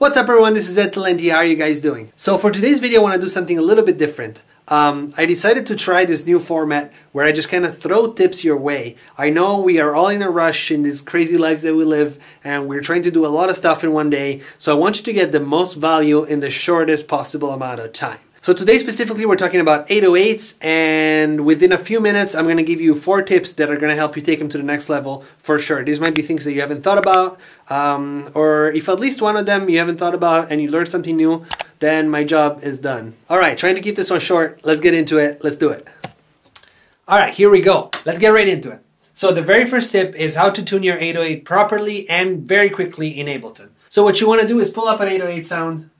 What's up everyone, this is Ed Talenti, how are you guys doing? So for today's video I want to do something a little bit different. I decided to try this new format where I just kind of throw tips your way. I know we are all in a rush in these crazy lives that we live and we're trying to do a lot of stuff in one day, so I want you to get the most value in the shortest possible amount of time. So today specifically we're talking about 808s, and within a few minutes I'm going to give you 4 tips that are going to help you take them to the next level for sure. These might be things that you haven't thought about, or if at least one of them you haven't thought about and you learn something new, then my job is done. Alright, trying to keep this one short, let's get into it, let's do it. Alright, here we go, let's get right into it. So the very first tip is how to tune your 808 properly and very quickly in Ableton. So what you want to do is pull up an 808 sound.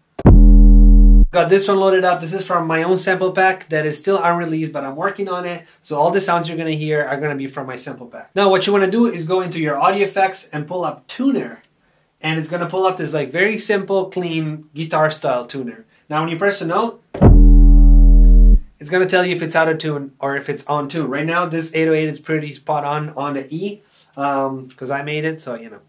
Got this one loaded up. This is from my own sample pack that is still unreleased, but I'm working on it. So all the sounds you're going to hear are going to be from my sample pack. Now what you want to do is go into your audio effects and pull up tuner. And it's going to pull up this like very simple, clean guitar style tuner. Now when you press a note, it's going to tell you if it's out of tune or if it's on tune. Right now this 808 is pretty spot on the E, because I made it, so you know.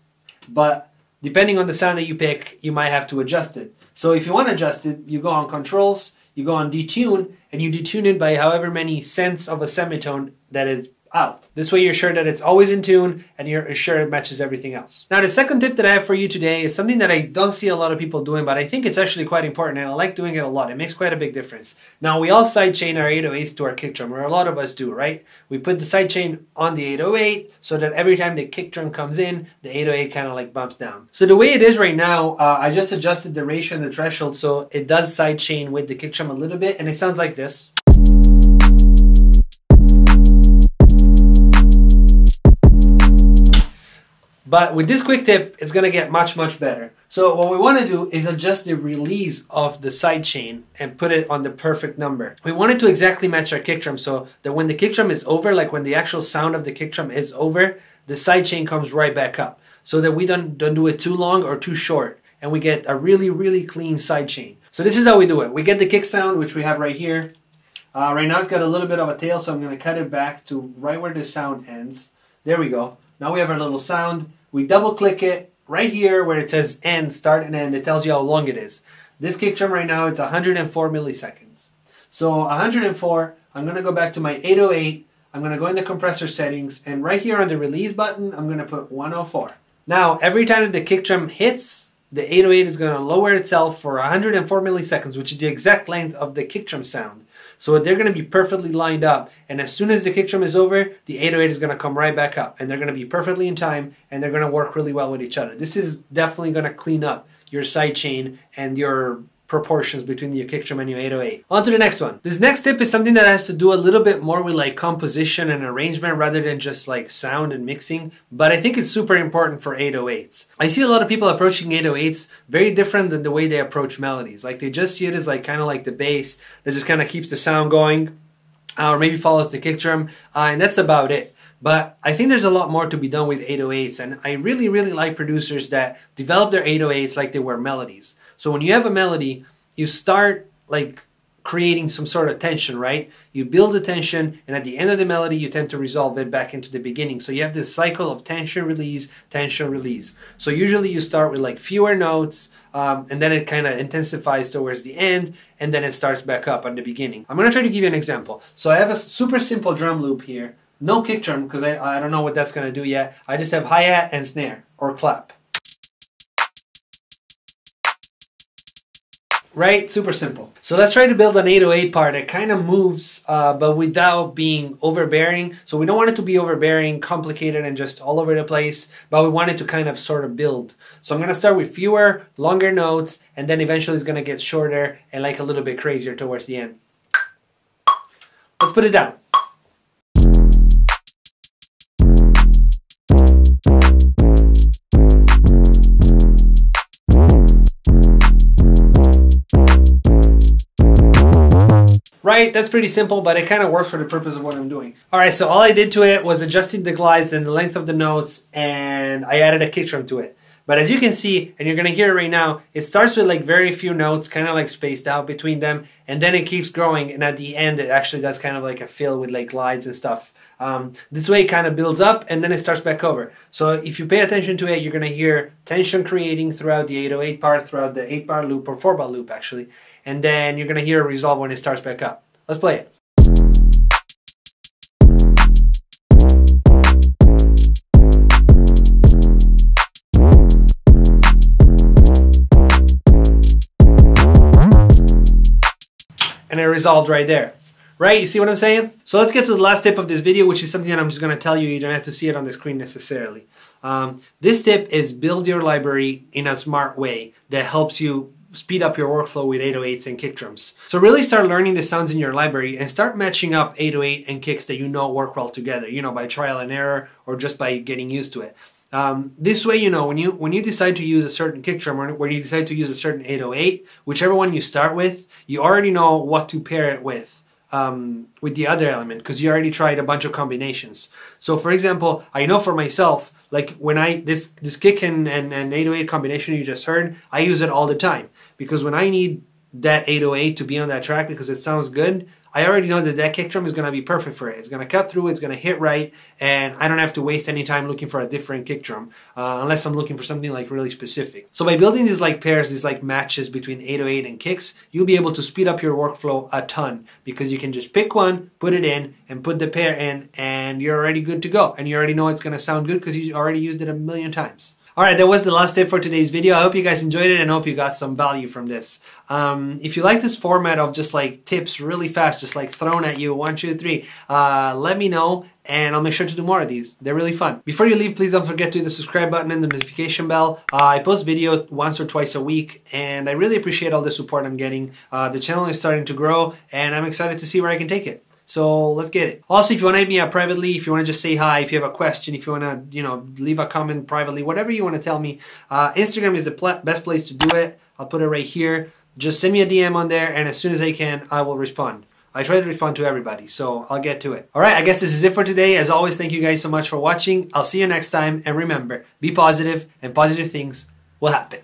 But depending on the sound that you pick, you might have to adjust it. So if you want to adjust it, you go on controls, you go on detune, and you detune it by however many cents of a semitone that is out. This way you're sure that it's always in tune and you're sure it matches everything else. Now the second tip that I have for you today is something that I don't see a lot of people doing, but I think it's actually quite important and I like doing it a lot. It makes quite a big difference. Now we all sidechain our 808s to our kick drum, or a lot of us do, right? We put the sidechain on the 808 so that every time the kick drum comes in, the 808 kind of like bumps down. So the way it is right now, I just adjusted the ratio and the threshold so it does sidechain with the kick drum a little bit, and it sounds like this. But with this quick tip, it's going to get much, much better. So what we want to do is adjust the release of the sidechain and put it on the perfect number. We want it to exactly match our kick drum so that when the kick drum is over, like when the actual sound of the kick drum is over, the sidechain comes right back up so that we don't do it too long or too short, and we get a really, really clean sidechain. So this is how we do it. We get the kick sound, which we have right here. Right now it's got a little bit of a tail, so I'm going to cut it back to right where the sound ends. There we go. Now we have our little sound. We double click it right here where it says end, start and end. It tells you how long it is. This kick drum right now, it's 104 milliseconds. So 104, I'm going to go back to my 808. I'm going to go into compressor settings, and right here on the release button, I'm going to put 104. Now, every time the kick drum hits, the 808 is going to lower itself for 104 milliseconds, which is the exact length of the kick drum sound. So they're going to be perfectly lined up, and as soon as the kick drum is over, the 808 is going to come right back up, and they're going to be perfectly in time, and they're going to work really well with each other. This is definitely going to clean up your sidechain and your proportions between your kick drum and your 808. On to the next one. This next tip is something that has to do a little bit more with like composition and arrangement rather than just like sound and mixing, but I think it's super important for 808s. I see a lot of people approaching 808s very different than the way they approach melodies. Like they just see it as like kind of like the bass that just kind of keeps the sound going, or maybe follows the kick drum, and that's about it. But I think there's a lot more to be done with 808s, and I really, really like producers that develop their 808s like they were melodies. So when you have a melody, you start like creating some sort of tension, right? You build the tension, and at the end of the melody, you tend to resolve it back into the beginning. So you have this cycle of tension, release, tension, release. So usually you start with like fewer notes, and then it kind of intensifies towards the end, and then it starts back up at the beginning. I'm going to try to give you an example. So I have a super simple drum loop here. No kick drum, because I don't know what that's going to do yet. I just have hi-hat and snare, or clap. Right? Super simple. So let's try to build an 808 part that kind of moves, but without being overbearing. So we don't want it to be overbearing, complicated, and just all over the place, but we want it to kind of sort of build. So I'm going to start with fewer, longer notes, and then eventually it's going to get shorter and like a little bit crazier towards the end. Let's put it down. Right? That's pretty simple, but it kind of works for the purpose of what I'm doing. Alright, so all I did to it was adjusting the glides and the length of the notes, and I added a kick drum to it. But as you can see, and you're going to hear it right now, it starts with like very few notes, kind of like spaced out between them, and then it keeps growing, and at the end it actually does kind of like a fill with like glides and stuff. This way it kind of builds up and then it starts back over. So if you pay attention to it, you're going to hear tension creating throughout the 808 part, throughout the 8-bar loop or 4-bar loop actually, and then you're going to hear a resolve when it starts back up. Let's play it. And it resolved right there. Right? You see what I'm saying? So let's get to the last tip of this video, which is something that I'm just going to tell you. You don't have to see it on the screen necessarily. This tip is build your library in a smart way that helps you speed up your workflow with 808s and kick drums. So really start learning the sounds in your library and start matching up 808 and kicks that you know work well together, you know, by trial and error or just by getting used to it. This way, you know, when you decide to use a certain kick drum or when you decide to use a certain 808, whichever one you start with, you already know what to pair it with the other element, because you already tried a bunch of combinations. So for example, I know for myself, like when this kick and 808 combination you just heard, I use it all the time, because when I need that 808 to be on that track because it sounds good, I already know that that kick drum is going to be perfect for it. It's going to cut through, it's going to hit right, and I don't have to waste any time looking for a different kick drum unless I'm looking for something like really specific. So by building these like pairs, these like matches between 808 and kicks, you'll be able to speed up your workflow a ton, because you can just pick one, put it in, and put the pair in, and you're already good to go. And you already know it's going to sound good because you already used it a million times. Alright, that was the last tip for today's video. I hope you guys enjoyed it and hope you got some value from this. If you like this format of just like tips really fast, just like thrown at you, 1, 2, 3, let me know and I'll make sure to do more of these. They're really fun. Before you leave, please don't forget to hit the subscribe button and the notification bell. I post video once or twice a week and I really appreciate all the support I'm getting. The channel is starting to grow and I'm excited to see where I can take it. So let's get it. Also, if you want to hit me up privately, if you want to just say hi, if you have a question, if you want to, you know, leave a comment privately, whatever you want to tell me, Instagram is the best place to do it. I'll put it right here. Just send me a DM on there, and as soon as I can, I will respond. I try to respond to everybody, so I'll get to it. All right, I guess this is it for today. As always, thank you guys so much for watching. I'll see you next time, and remember, be positive, and positive things will happen.